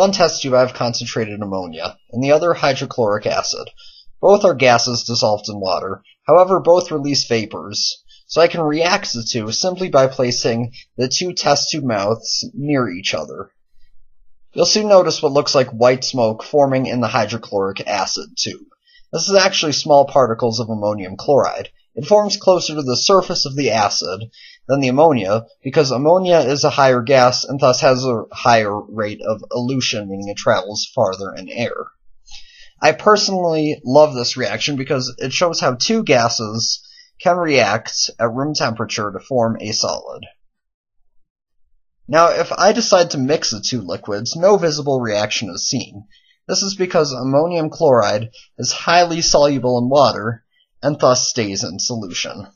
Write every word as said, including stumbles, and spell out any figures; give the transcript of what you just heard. one test you have concentrated ammonia, and the other hydrochloric acid. Both are gases dissolved in water, however both release vapors, so I can react the two simply by placing the two test tube mouths near each other. You'll soon notice what looks like white smoke forming in the hydrochloric acid tube. This is actually small particles of ammonium chloride. It forms closer to the surface of the acid than the ammonia, because ammonia is a higher gas and thus has a higher rate of elution, meaning it travels farther in air. I personally love this reaction because it shows how two gases can react at room temperature to form a solid. Now, if I decide to mix the two liquids, no visible reaction is seen. This is because ammonium chloride is highly soluble in water and thus stays in solution.